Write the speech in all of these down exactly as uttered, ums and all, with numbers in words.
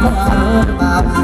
ชมกาแฟรอบพิ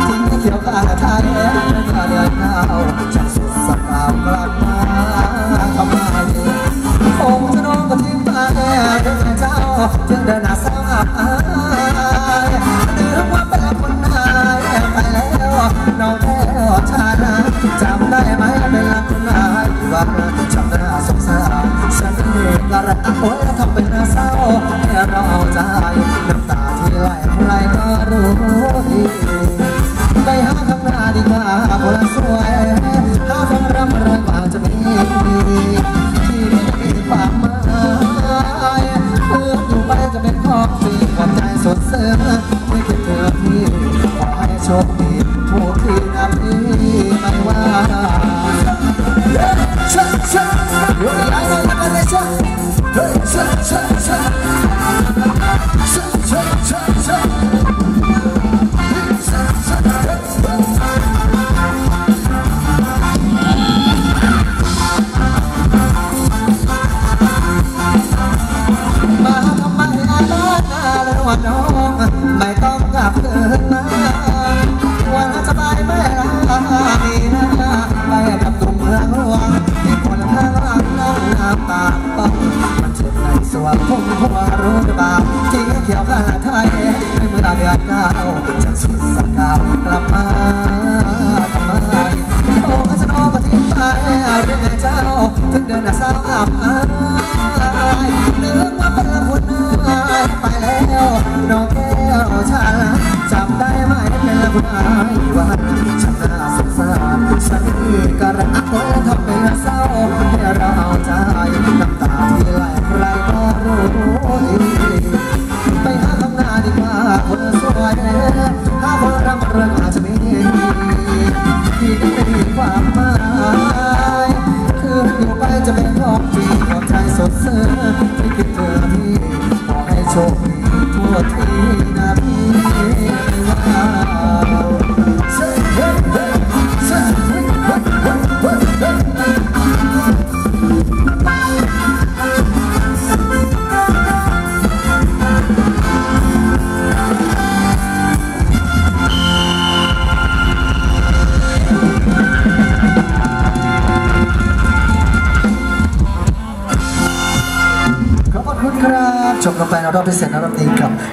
เศษรอบนี้ครับ